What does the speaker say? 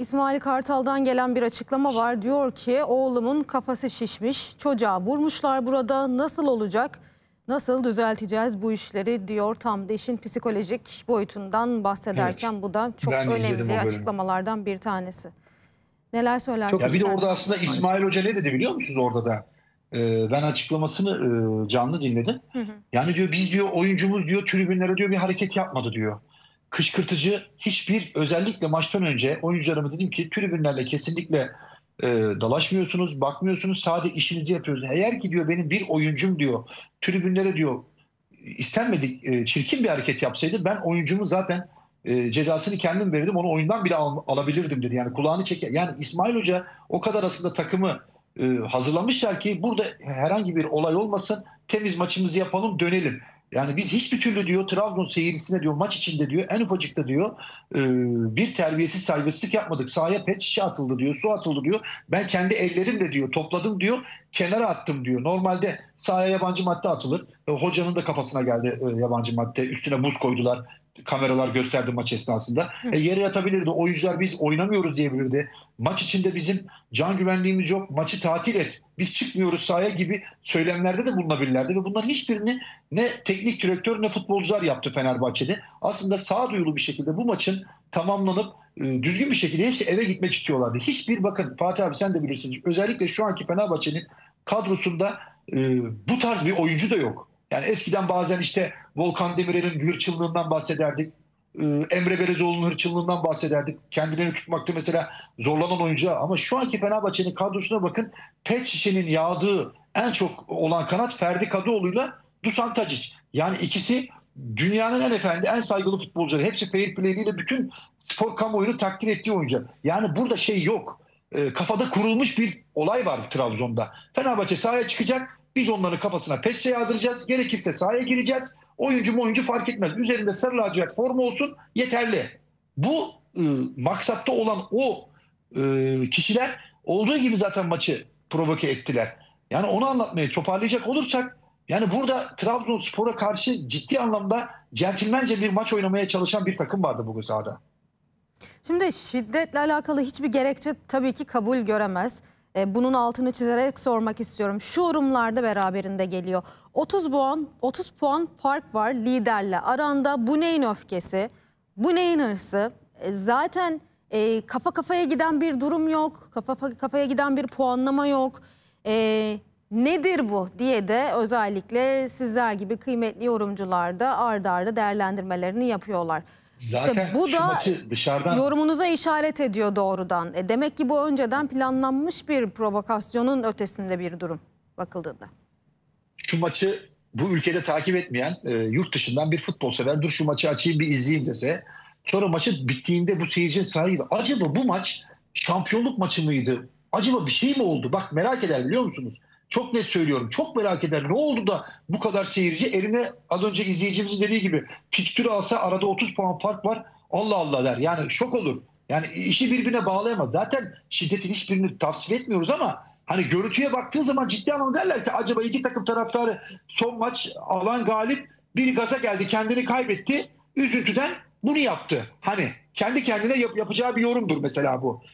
İsmail Kartal'dan gelen bir açıklama var. Diyor ki oğlumun kafası şişmiş, çocuğa vurmuşlar burada, nasıl olacak, nasıl düzelteceğiz bu işleri diyor. Tam da işin psikolojik boyutundan bahsederken evet, bu da çok önemli açıklamalardan bir tanesi. Neler söylersiniz? Ya bir de orada aslında İsmail Hoca ne dedi biliyor musunuz orada da? Ben açıklamasını canlı dinledim. Yani diyor biz diyor oyuncumuz diyor tribünlere diyor bir hareket yapmadı diyor. Kışkırtıcı hiçbir, özellikle maçtan önce oyuncularıma dedim ki tribünlerle kesinlikle dalaşmıyorsunuz, bakmıyorsunuz, sadece işinizi yapıyorsunuz. Eğer ki diyor benim bir oyuncum diyor tribünlere diyor istenmedik çirkin bir hareket yapsaydı ben oyuncumu zaten cezasını kendim verirdim, onu oyundan bile alabilirdim dedi. Yani kulağını çeker. Yani İsmail Hoca o kadar aslında takımı hazırlamışlar ki burada herhangi bir olay olmasın, temiz maçımızı yapalım, dönelim. Yani biz hiçbir türlü diyor Trabzon seyircisine diyor maç içinde diyor en ufacıkta diyor bir terbiyesiz saygısızlık yapmadık. Sahaya pet şişe atıldı diyor, su atıldı diyor. Ben kendi ellerimle diyor topladım diyor, kenara attım diyor. Normalde sahaya yabancı madde atılır. Hocanın da kafasına geldi yabancı madde. Üstüne buz koydular. Kameralar gösterdi maç esnasında. Yere yatabilirdi. Oyuncular biz oynamıyoruz diyebilirdi. Maç içinde bizim can güvenliğimiz yok. Maçı tatil et. Biz çıkmıyoruz sahaya gibi söylemlerde de bulunabilirlerdi. Ve bunların hiçbirini ne teknik direktör ne futbolcular yaptı Fenerbahçe'de. Aslında sağduyulu bir şekilde bu maçın tamamlanıp düzgün bir şekilde hepsi eve gitmek istiyorlardı. Hiçbir, bakın Fatih abi sen de bilirsin. Özellikle şu anki Fenerbahçe'nin kadrosunda bu tarz bir oyuncu da yok. Yani eskiden bazen işte Volkan Demirel'in hırçınlığından bahsederdik. Emre Berezoğlu'nun hırçınlığından bahsederdik. Kendilerini tutmakta mesela zorlanan oyuncu. Ama şu anki Fenerbahçe'nin kadrosuna bakın. Pet şişenin yağdığı en çok olan kanat Ferdi Kadıoğlu'yla Dusan Tadic. Yani ikisi dünyanın en saygılı futbolcuları. Hepsi fair play'iyle bütün spor kamuoyunu takdir ettiği oyuncu. Yani burada şey yok. Kafada kurulmuş bir olay var Trabzon'da. Fenerbahçe sahaya çıkacak. Biz onların kafasına peçe yağdıracağız. Gerekirse sahaya gireceğiz. Oyuncu fark etmez. Üzerinde sarı lacivert forma olsun yeterli. Bu maksatta olan o kişiler olduğu gibi zaten maçı provoke ettiler. Yani onu anlatmayı toparlayacak olursak yani burada Trabzonspor'a karşı ciddi anlamda centilmence bir maç oynamaya çalışan bir takım vardı bugün sahada. Şimdi şiddetle alakalı hiçbir gerekçe tabii ki kabul göremez. Bunun altını çizerek sormak istiyorum. Şu yorumlarda beraberinde geliyor. 30 puan fark var liderle. Aranda bu neyin öfkesi? Bu neyin hırsı? Zaten kafa kafaya giden bir durum yok. Kafa kafaya giden bir puanlama yok. Nedir bu diye de özellikle sizler gibi kıymetli yorumcular da ard arda değerlendirmelerini yapıyorlar. Zaten işte bu da dışarıdan yorumunuza işaret ediyor doğrudan. Demek ki bu önceden planlanmış bir provokasyonun ötesinde bir durum bakıldığında. Şu maçı bu ülkede takip etmeyen yurt dışından bir futbol sever, dur şu maçı açayım bir izleyeyim dese, sonra maçı bittiğinde bu seyircinin sahibi acaba bu maç şampiyonluk maçı mıydı? Acaba bir şey mi oldu? Bak merak eder biliyor musunuz? Çok net söylüyorum. Çok merak eder. Ne oldu da bu kadar seyirci eline, az önce izleyicimizin dediği gibi, fikstürü alsa arada 30 puan fark var. Allah Allah der. Yani şok olur. Yani işi birbirine bağlayamaz. Zaten şiddetin hiçbirini tavsiye etmiyoruz ama hani görüntüye baktığın zaman ciddi anlamda derler ki acaba iki takım taraftarı son maç alan galip bir gaza geldi. Kendini kaybetti. Üzüntüden bunu yaptı. Hani kendi kendine yapacağı bir yorumdur mesela bu.